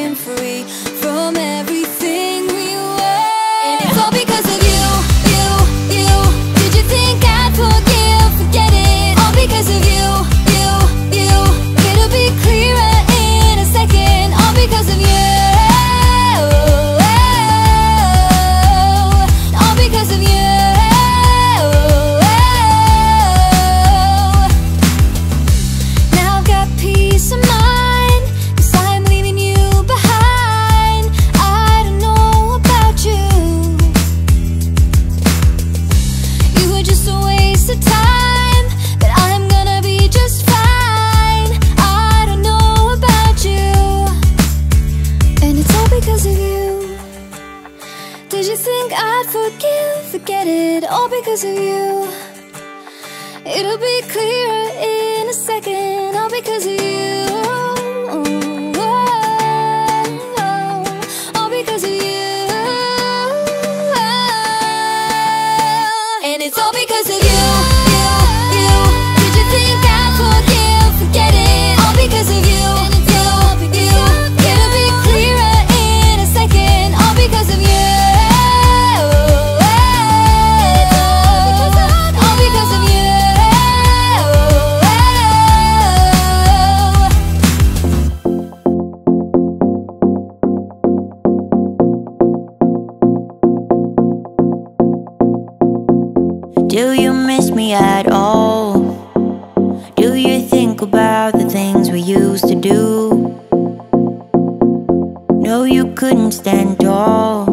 breaking free from everything we were. And it's all because of you, you, you. Did you think I'd forgive? Forget it. All because of you, you, you. It'll be clearer in a second. All because of you. All because of you. Now I've got peace of mind. Did you think I'd forgive? Forget it, all because of you. It'll be clearer in a second, all because of you. All because of you. And it's all because of you, you, you. Did you think I'd forgive? Forget it, all because of you. Do you miss me at all? Do you think about the things we used to do? No, you couldn't stand tall.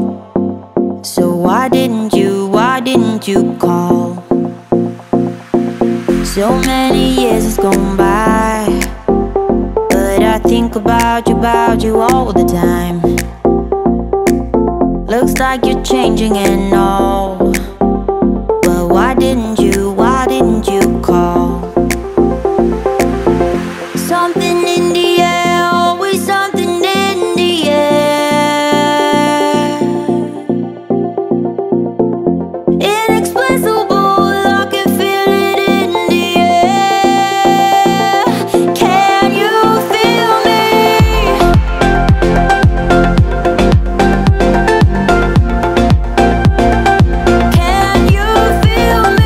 So why didn't you call? So many years has gone by, but I think about you all the time. Looks like you're changing and all. Why didn't you call? Something in the air, always something in the air. Inexplicable, I can feel it in the air. Can you feel me? Can you feel me?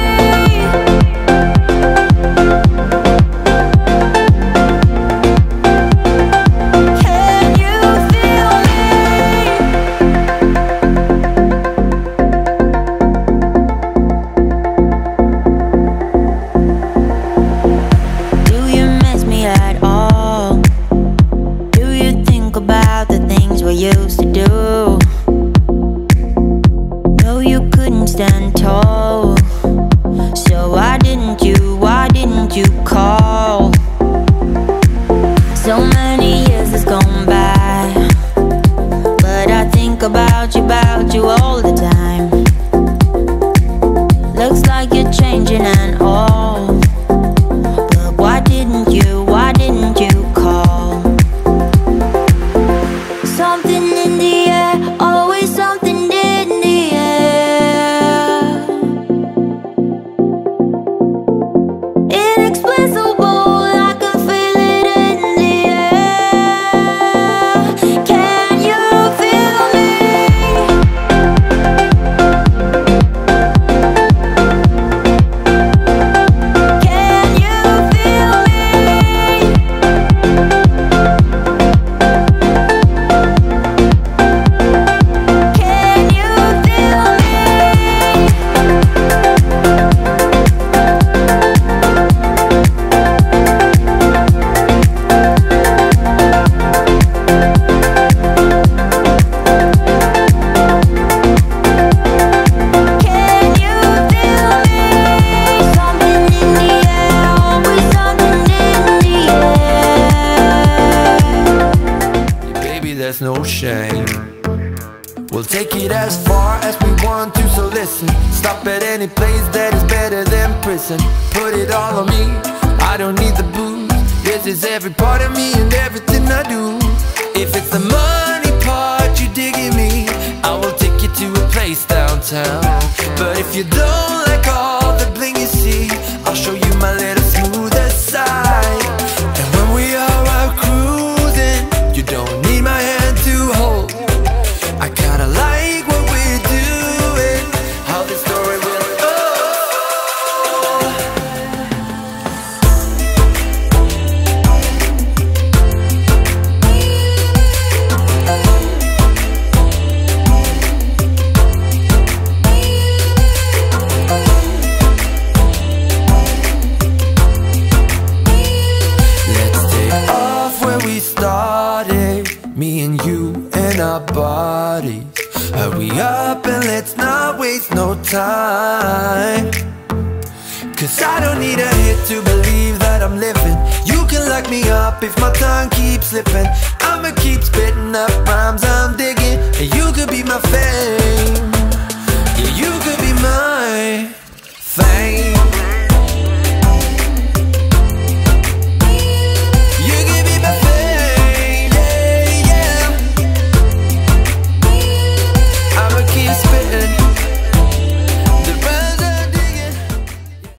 About you all the time. Looks like you're changing and all. But why didn't you call? Something in the air, always something in the air. Inexplicable. No shame, we'll take it as far as we want to, so listen. Stop at any place that is better than prison. Put it all on me, I don't need the booze. This is every part of me and everything I do. If it's the money part you dig in me, I will take you to a place downtown. But if you don't like all the bling you see, I'll show you my little smoother side. And when we are out cruising, you don't need my hand. you and our bodies. Hurry up and let's not waste no time, 'cause I don't need a hit to believe that I'm living. You can lock me up if my tongue keeps slipping. I'ma keep spitting up rhymes I'm digging, and you could be my favorite.